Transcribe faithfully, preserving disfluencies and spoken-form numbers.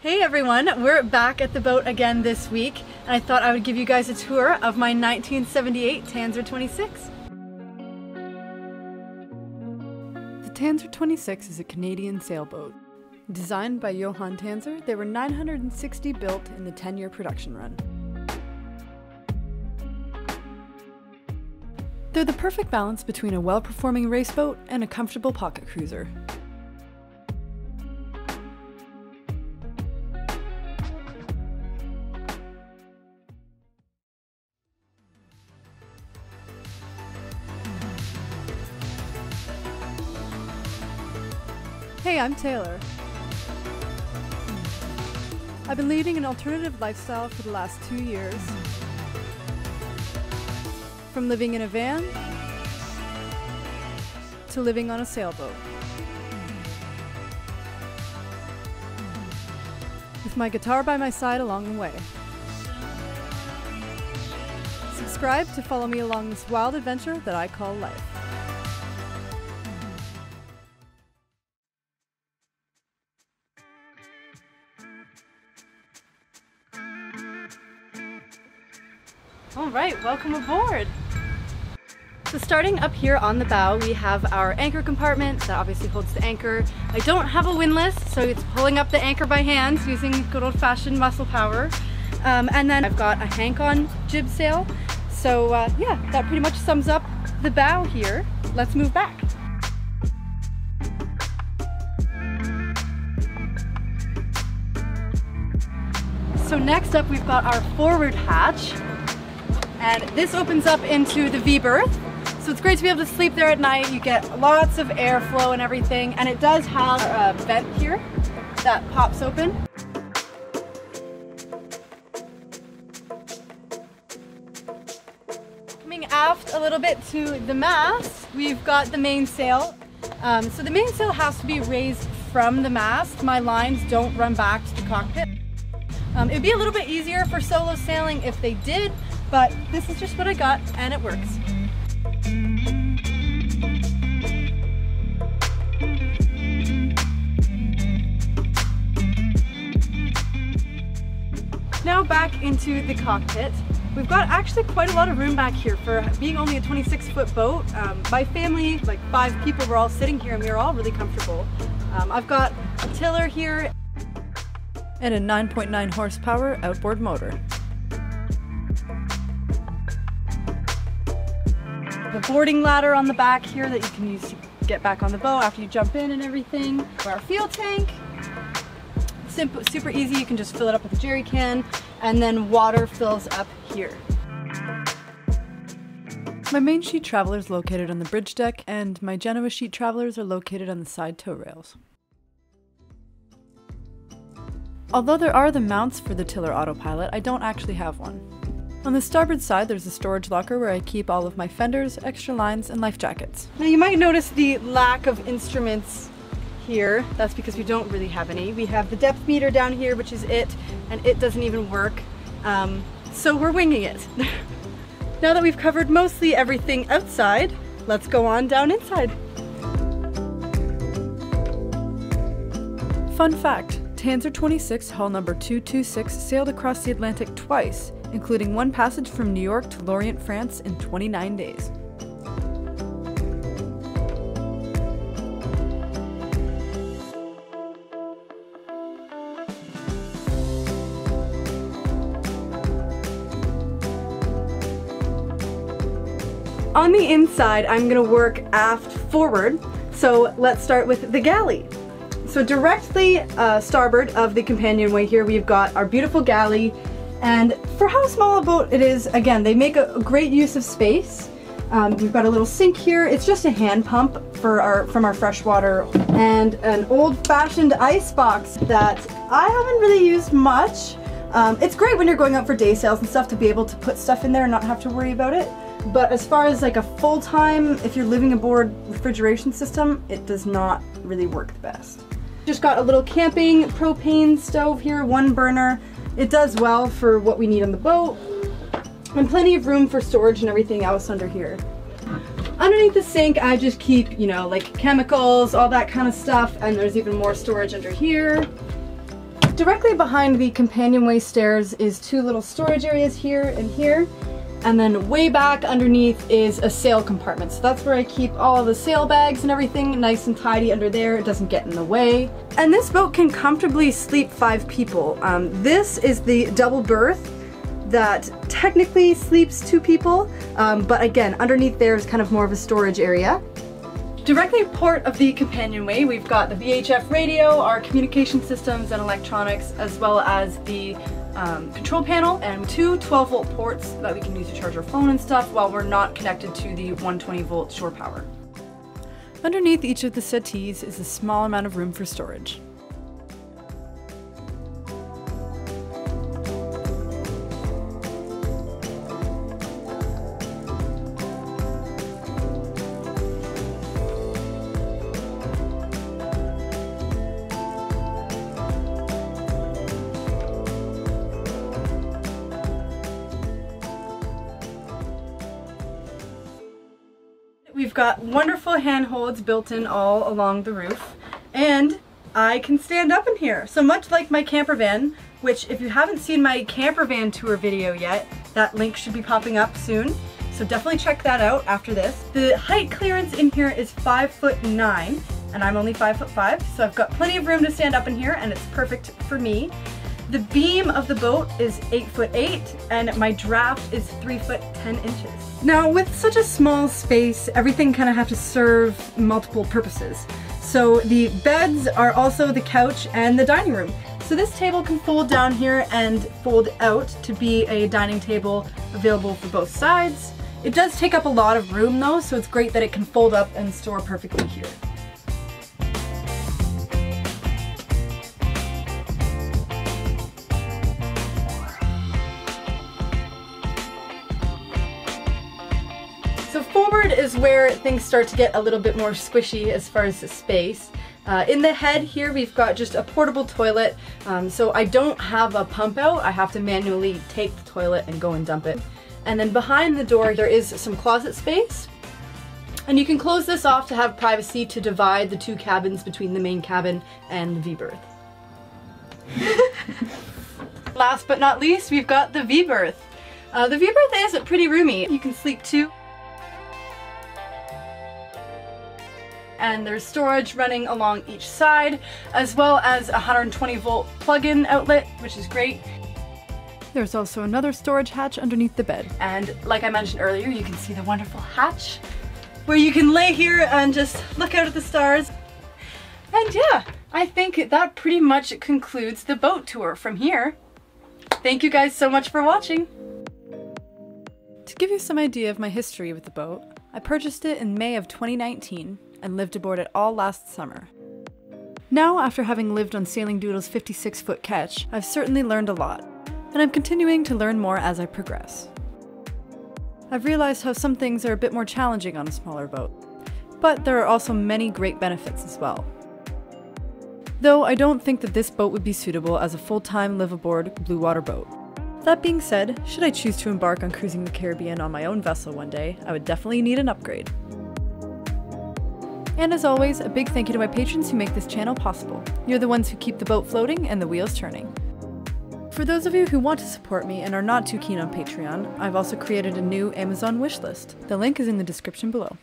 Hey everyone, we're back at the boat again this week, and I thought I would give you guys a tour of my nineteen seventy-eight Tanzer twenty-six. The Tanzer twenty-six is a Canadian sailboat. Designed by Johann Tanzer, there were nine hundred sixty built in the ten-year production run. They're the perfect balance between a well-performing race boat and a comfortable pocket cruiser. Hey, I'm Taylor. I've been leading an alternative lifestyle for the last two years. From living in a van to living on a sailboat. With my guitar by my side along the way. Subscribe to follow me along this wild adventure that I call life. All right, welcome aboard. So starting up here on the bow, we have our anchor compartment that obviously holds the anchor. I don't have a windlass, so it's pulling up the anchor by hand using good old-fashioned muscle power. Um, and then I've got a hank-on jib sail. So uh, yeah, that pretty much sums up the bow here. Let's move back. So next up, we've got our forward hatch. And this opens up into the V berth. So it's great to be able to sleep there at night. You get lots of airflow and everything. And it does have a vent here that pops open. Coming aft a little bit to the mast, we've got the mainsail. Um, so the mainsail has to be raised from the mast. My lines don't run back to the cockpit. Um, it'd be a little bit easier for solo sailing if they did, but this is just what I got, and it works. Now back into the cockpit. We've got actually quite a lot of room back here for being only a twenty-six foot boat. Um, my family, like five people, were all sitting here and we were all really comfortable. Um, I've got a tiller here. And a nine point nine horsepower outboard motor. The boarding ladder on the back here that you can use to get back on the boat after you jump in and everything. Our fuel tank, simple, super easy. You can just fill it up with a jerry can, and then water fills up here. My main sheet traveler is located on the bridge deck, and my Genoa sheet travelers are located on the side tow rails. Although there are the mounts for the tiller autopilot, I don't actually have one. On the starboard side, there's a storage locker where I keep all of my fenders, extra lines, and life jackets. Now you might notice the lack of instruments here. That's because we don't really have any. We have the depth meter down here, which is it, and it doesn't even work. Um, so we're winging it. Now that we've covered mostly everything outside, let's go on down inside. Fun fact, Tanzer twenty-six, hull number two two six, sailed across the Atlantic twice, including one passage from New York to Lorient, France in twenty-nine days. On the inside, I'm going to work aft forward, so let's start with the galley. So directly uh, starboard of the companionway here, we've got our beautiful galley. And for how small a boat it is, again, they make a, a great use of space. Um, we've got a little sink here. It's just a hand pump for our, from our fresh water, and an old-fashioned ice box that I haven't really used much. Um, it's great when you're going out for day sales and stuff to be able to put stuff in there and not have to worry about it. But as far as like a full-time, if you're living aboard refrigeration system, it does not really work the best. Just got a little camping propane stove here, one burner. It does well for what we need on the boat, and plenty of room for storage and everything else under here. Underneath the sink, I just keep, you know, like chemicals, all that kind of stuff, and there's even more storage under here. directly behind the companionway stairs is two little storage areas here and here. And then way back underneath is a sail compartment. So that's where I keep all the sail bags and everything nice and tidy under there. It doesn't get in the way. And this boat can comfortably sleep five people. Um, this is the double berth that technically sleeps two people. Um, but again, underneath there is kind of more of a storage area. Directly port of the companionway, we've got the V H F radio, our communication systems and electronics, as well as the Um, control panel and two twelve volt ports that we can use to charge our phone and stuff while we're not connected to the one twenty volt shore power. Underneath each of the settees is a small amount of room for storage. We've got wonderful handholds built in all along the roof, and I can stand up in here. So much like my camper van, which if you haven't seen my camper van tour video yet, that link should be popping up soon. So definitely check that out after this. The height clearance in here is five foot nine, and I'm only five foot five, so I've got plenty of room to stand up in here, and it's perfect for me. The beam of the boat is eight foot eight, and my draft is three foot ten inches. Now, with such a small space, everything kind of have to serve multiple purposes. So the beds are also the couch and the dining room. So this table can fold down here and fold out to be a dining table available for both sides. It does take up a lot of room though, so it's great that it can fold up and store perfectly here. Forward is where things start to get a little bit more squishy as far as the space. Uh, in the head here we've got just a portable toilet, um, so I don't have a pump out. I have to manually take the toilet and go and dump it. And then behind the door there is some closet space, and you can close this off to have privacy to divide the two cabins between the main cabin and the V berth. Last but not least, we've got the V berth. Uh, the V berth is pretty roomy. You can sleep two. And there's storage running along each side, as well as a one hundred twenty volt plug-in outlet, which is great. There's also another storage hatch underneath the bed. And like I mentioned earlier, you can see the wonderful hatch where you can lay here and just look out at the stars. And yeah, I think that pretty much concludes the boat tour from here. Thank you guys so much for watching. To give you some idea of my history with the boat, I purchased it in May of twenty nineteen. And lived aboard it all last summer. Now, after having lived on Sailing Doodle's fifty-six foot catch, I've certainly learned a lot, and I'm continuing to learn more as I progress. I've realized how some things are a bit more challenging on a smaller boat, but there are also many great benefits as well. Though I don't think that this boat would be suitable as a full-time live-aboard blue water boat. That being said, should I choose to embark on cruising the Caribbean on my own vessel one day, I would definitely need an upgrade. And as always, a big thank you to my patrons who make this channel possible. You're the ones who keep the boat floating and the wheels turning. For those of you who want to support me and are not too keen on Patreon, I've also created a new Amazon wishlist. The link is in the description below.